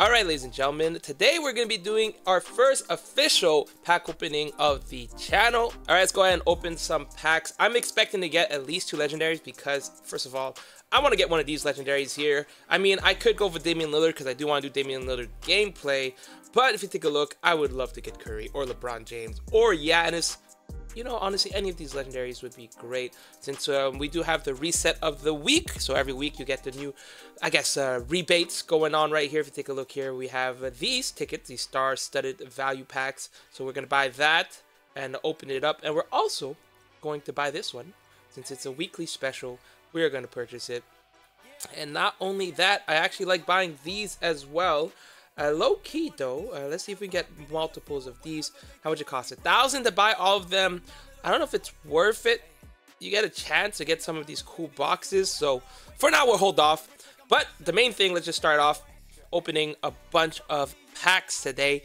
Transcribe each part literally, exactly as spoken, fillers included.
All right, ladies and gentlemen, today we're going to be doing our first official pack opening of the channel. All right, let's go ahead and open some packs. I'm expecting to get at least two legendaries because, first of all, I want to get one of these legendaries here. I mean, I could go for Damian Lillard because I do want to do Damian Lillard gameplay. But if you take a look, I would love to get Curry or LeBron James or Giannis. You know, honestly, any of these legendaries would be great since um, we do have the reset of the week. So every week you get the new, I guess, uh, rebates going on right here. If you take a look here, we have these tickets, these star-studded value packs. So we're going to buy that and open it up. And we're also going to buy this one since it's a weekly special. We are going to purchase it. And not only that, I actually like buying these as well. Uh, low-key, though, uh, let's see if we can get multiples of these. How much it costs? a thousand to buy all of them. I don't know if it's worth it. You get a chance to get some of these cool boxes. So, for now, we'll hold off. But the main thing, let's just start off opening a bunch of packs today.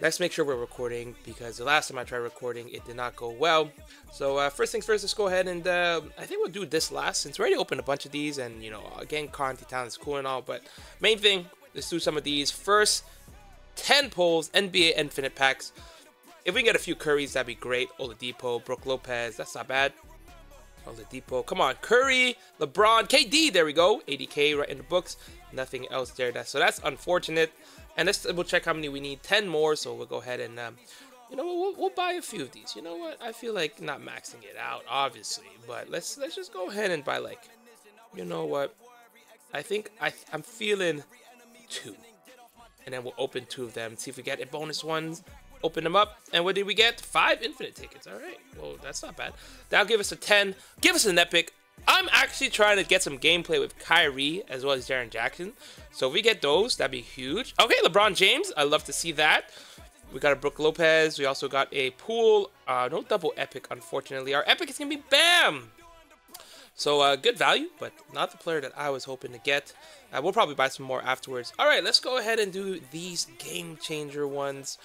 Let's make sure we're recording because the last time I tried recording, it did not go well. So, uh, first things first, let's go ahead and uh, I think we'll do this last since we already opened a bunch of these. And, you know, again, Conti Town is cool and all. But main thing, let's do some of these first ten pulls, N B A Infinite packs. If we can get a few Currys, that'd be great. Oladipo, Brook Lopez, that's not bad. Oladipo, come on. Curry, LeBron, K D, there we go. eighty K right in the books. Nothing else there. That's, so that's unfortunate. And let's double check how many we need. ten more, so we'll go ahead and, um, you know, we'll, we'll buy a few of these. You know what? I feel like not maxing it out, obviously. But let's let's just go ahead and buy, like, you know what? I think I, I'm feeling two, and then we'll open two of them, see if we get a bonus ones. Open them up, and what did we get? Five infinite tickets. All right, well, that's not bad. That'll give us a ten, give us an epic. I'm actually trying to get some gameplay with Kyrie as well as Jaren Jackson, so if we get those, that'd be huge. Okay, LeBron James, I love to see that. We got a Brook Lopez. We also got a pool. Uh no double epic, unfortunately. Our epic is gonna be Bam. So, uh, good value, but not the player that I was hoping to get. Uh, we'll probably buy some more afterwards. All right, let's go ahead and do these game-changer ones.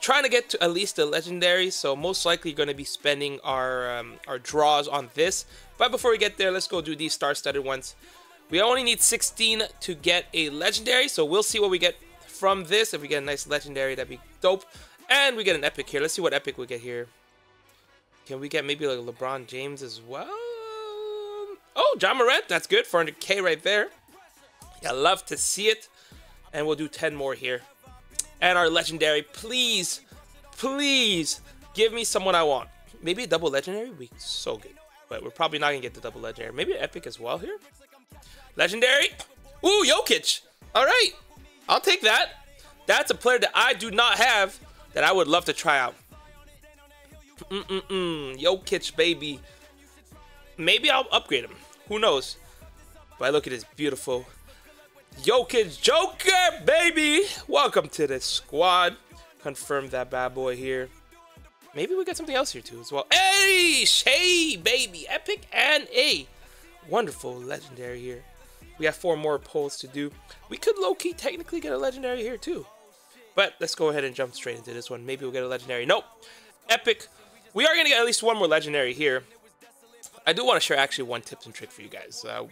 Trying to get to at least a legendary, so most likely going to be spending our, um, our draws on this. But before we get there, let's go do these star-studded ones. We only need sixteen to get a legendary, so we'll see what we get from this. If we get a nice legendary, that'd be dope. And we get an epic here. Let's see what epic we get here. Can we get maybe like LeBron James as well? Oh, Ja Morant, that's good. four hundred K right there. I love to see it. And we'll do ten more here. And our legendary, please, please give me someone I want. Maybe a double legendary would be so good. But we're probably not going to get the double legendary. Maybe an epic as well here. Legendary. Ooh, Jokic. All right. I'll take that. That's a player that I do not have that I would love to try out. Mm-mm-mm. Jokic, baby. Maybe I'll upgrade him. Who knows? But look at this beautiful Jokic Joker, baby. Welcome to the squad. Confirm that bad boy here. Maybe we got something else here too as well. Hey, Shay, baby. Epic and a wonderful legendary here. We have four more pulls to do. We could low-key technically get a legendary here too. But let's go ahead and jump straight into this one. Maybe we'll get a legendary. Nope. Epic. We are going to get at least one more legendary here. I do want to share actually one tips and trick for you guys uh,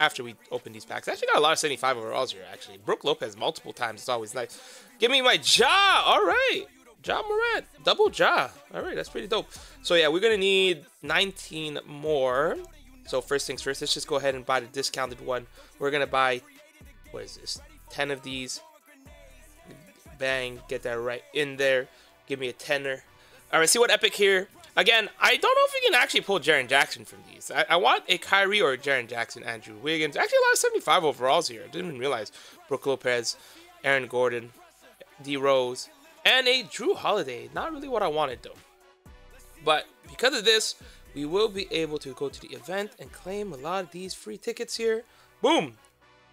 after we open these packs. I actually got a lot of seventy-five overalls here, actually. Brook Lopez multiple times. It's always nice. Give me my Ja. All right. Ja Morant. Double Ja. All right. That's pretty dope. So, yeah, we're going to need nineteen more. So, first things first, let's just go ahead and buy the discounted one. We're going to buy, what is this, ten of these. Bang. Get that right in there. Give me a tenner. All right. See what epic here. Again, I don't know if we can actually pull Jaren Jackson from these. I, I want a Kyrie or a Jaren Jackson, Andrew Wiggins. Actually, a lot of seventy-five overalls here. I didn't even realize. Brook Lopez, Aaron Gordon, D. Rose, and a Drew Holiday. Not really what I wanted, though. But because of this, we will be able to go to the event and claim a lot of these free tickets here. Boom!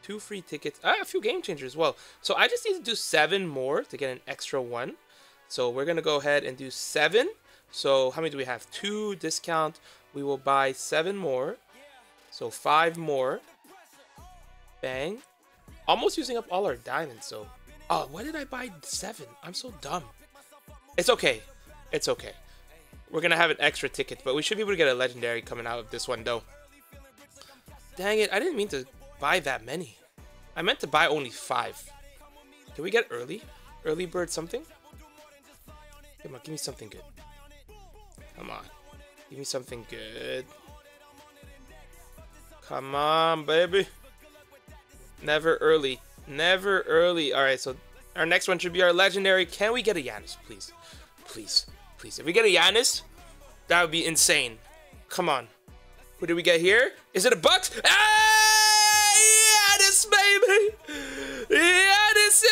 Two free tickets. Ah, a few game changers as well. So I just need to do seven more to get an extra one. So we're going to go ahead and do seven. So how many do we have? Two discount. We will buy seven more. So five more. Bang. Almost using up all our diamonds. So, oh, why did I buy seven? I'm so dumb. It's okay. It's okay. We're going to have an extra ticket, but we should be able to get a legendary coming out of this one, though. Dang it. I didn't mean to buy that many. I meant to buy only five. Do we get early? Early bird something? Come on, give me something good. Come on. Give me something good. Come on, baby. Never early. Never early. Alright, so our next one should be our legendary. Can we get a Giannis, please? Please. Please. If we get a Giannis, that would be insane. Come on. What do we get here? Is it a Bucks? Ah, Giannis, baby! Giannis!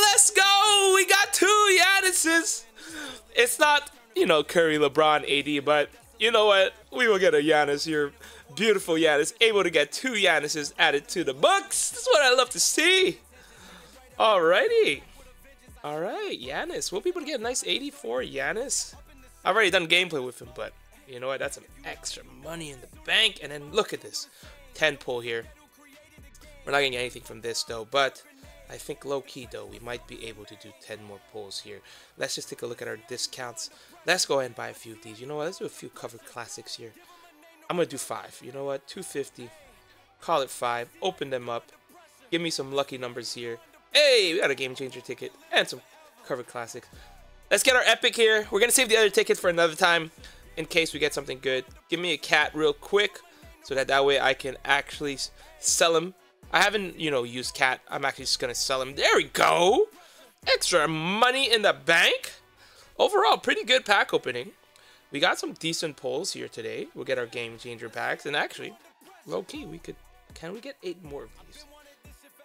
Let's go! We got two Giannises! It's not, you know, Curry, LeBron, A D, but you know what? We will get a Giannis here. Beautiful Giannis. Able to get two Giannises added to the Bucks. That's what I love to see. Alrighty. Alright, Giannis. We'll be able to get a nice eighty-four Giannis. I've already done gameplay with him, but you know what? That's some extra money in the bank. And then look at this. ten pull here. We're not getting anything from this, though, but I think low-key, though, we might be able to do ten more pulls here. Let's just take a look at our discounts. Let's go ahead and buy a few of these. You know what? Let's do a few covered classics here. I'm going to do five. You know what? two fifty. Call it five. Open them up. Give me some lucky numbers here. Hey, we got a Game Changer ticket and some covered classics. Let's get our epic here. We're going to save the other tickets for another time in case we get something good. Give me a cat real quick so that that way I can actually sell them. I haven't, you know, used cat. I'm actually just going to sell him. There we go. Extra money in the bank. Overall, pretty good pack opening. We got some decent pulls here today. We'll get our Game Changer packs. And actually, low-key, we could... Can we get eight more of these?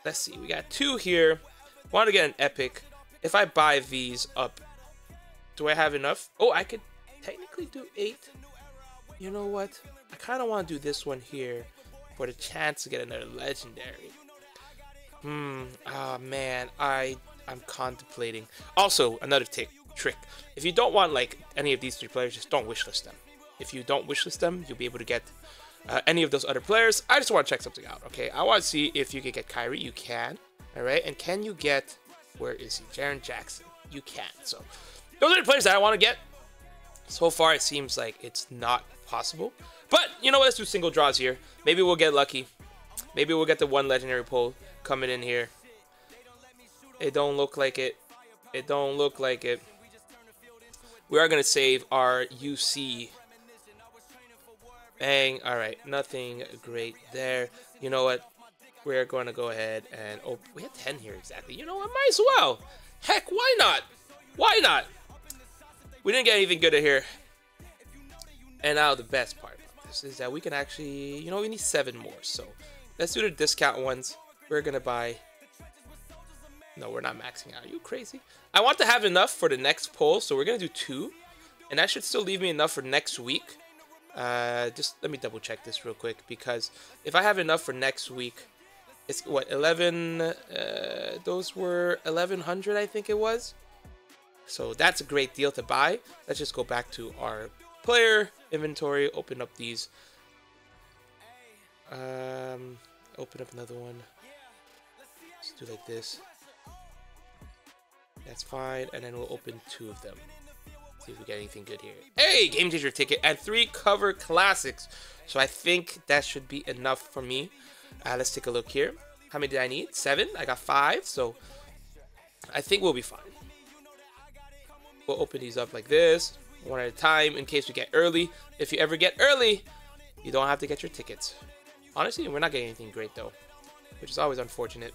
Let's see. We got two here. Want to get an epic. If I buy these up, do I have enough? Oh, I could technically do eight. You know what? I kind of want to do this one here. For the chance to get another legendary. Hmm. Ah, oh man. I, I'm contemplating. Also, another tick, trick. If you don't want like any of these three players, just don't wishlist them. If you don't wishlist them, you'll be able to get uh, any of those other players. I just want to check something out, okay? I want to see if you can get Kyrie. You can. All right? And can you get... Where is he? Jaren Jackson. You can. So, those are the players that I want to get. So far, it seems like it's not possible. But, you know what, let's do single draws here. Maybe we'll get lucky. Maybe we'll get the one legendary pull coming in here. It don't look like it. It don't look like it. We are going to save our U C. Bang. All right. Nothing great there. You know what? We're going to go ahead and... Oh, we have ten here exactly. You know what? Might as well. Heck, why not? Why not? We didn't get anything good in here. And now the best part about this is that we can actually, you know, we need seven more. So let's do the discount ones. We're going to buy. No, we're not maxing out. Are you crazy? I want to have enough for the next poll. So we're going to do two. And that should still leave me enough for next week. Uh, just let me double check this real quick. Because if I have enough for next week, it's what, eleven? Uh, those were eleven hundred, I think it was. So that's a great deal to buy. Let's just go back to our player inventory, open up these. Um, open up another one. Let's do like this. That's fine. And then we'll open two of them. See if we get anything good here. Hey, Game Changer ticket and three cover classics. So I think that should be enough for me. Uh, let's take a look here. How many did I need? Seven. I got five. So I think we'll be fine. We'll open these up like this. One at a time in case we get early. If you ever get early, you don't have to get your tickets. Honestly, we're not getting anything great though, which is always unfortunate.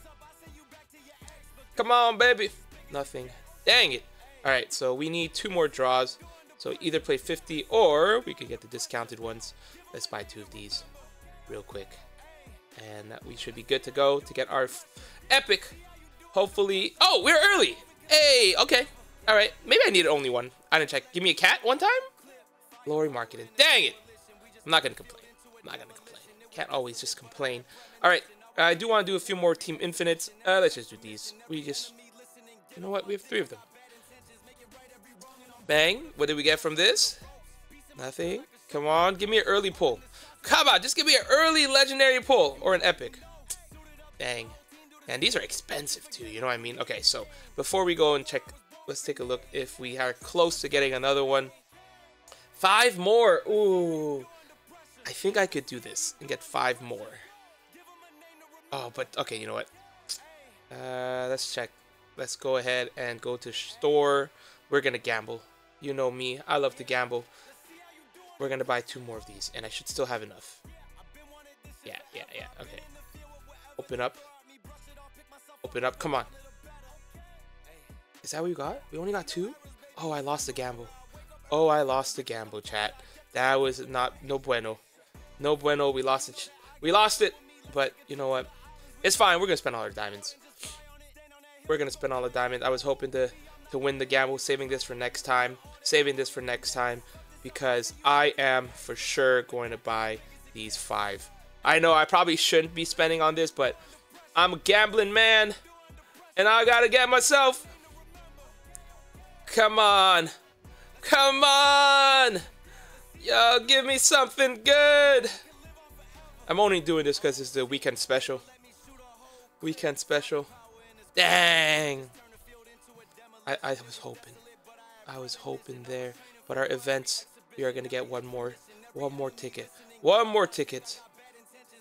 Come on, baby. Nothing. Dang it. All right, so we need two more draws. So either play fifty or we could get the discounted ones. Let's buy two of these real quick. And we should be good to go to get our epic. Hopefully. Oh, we're early. Hey, okay. All right, maybe I needed only one. I didn't check. Give me a cat one time. Lori marketed. Dang it. I'm not going to complain. I'm not going to complain. Can't always just complain. All right, I do want to do a few more Team Infinites. Uh, let's just do these. We just, you know what? We have three of them. Bang. What did we get from this? Nothing. Come on. Give me an early pull. Come on. Just give me an early legendary pull or an epic. Bang. And these are expensive too. You know what I mean? Okay, so before we go and check... Let's take a look if we are close to getting another one. Five more. Ooh. I think I could do this and get five more. Oh, but okay, you know what? Uh, let's check. let's go ahead and go to store. We're gonna gamble. You know me, I love to gamble. We're gonna buy two more of these, and I should still have enough. Yeah, yeah, yeah. Okay. Open up. Open up. Come on. Is that what you got? We only got two? Oh, I lost the gamble. Oh, I lost the gamble, chat. That was not no bueno. No bueno. We lost it. We lost it. But you know what? It's fine. We're gonna spend all our diamonds. We're gonna spend all the diamonds. I was hoping to to win the gamble, saving this for next time. Saving this for next time. Because I am for sure going to buy these five. I know I probably shouldn't be spending on this, but I'm a gambling man. And I gotta get myself. Come on. Come on. Yo, give me something good. I'm only doing this because it's the weekend special. Weekend special. Dang. I, I was hoping. I was hoping there. But our events... we are going to get one more, one more ticket, one more ticket,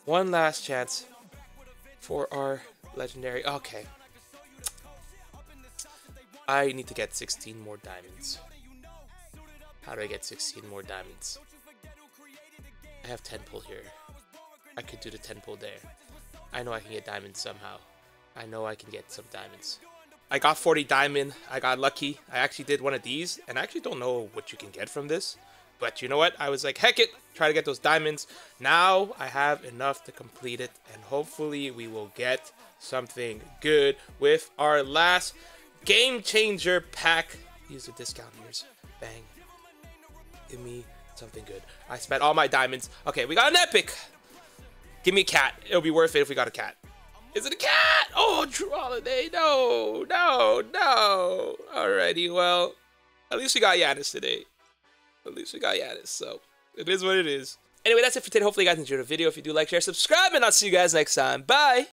one last chance for our legendary. Okay. I need to get sixteen more diamonds. How do I get sixteen more diamonds? I have ten pull here. I could do the ten pull there. I know I can get diamonds somehow. I know I can get some diamonds. I got forty diamond. I got lucky. I actually did one of these, and I actually don't know what you can get from this. But you know what? I was like, heck it, try to get those diamonds. Now I have enough to complete it, and hopefully we will get something good with our last game changer pack. Use the discount years. Bang. Give me something good. I spent all my diamonds. Okay, we got an epic. Give me a cat. It'll be worth it if we got a cat. Is it a cat? Oh, Drew Holiday. No, no, no. Alrighty, well, at least we got Giannis today. At least we got Giannis, so it is what it is. Anyway, that's it for today. Hopefully you guys enjoyed the video. If you do, like, share, subscribe, and I'll see you guys next time. Bye!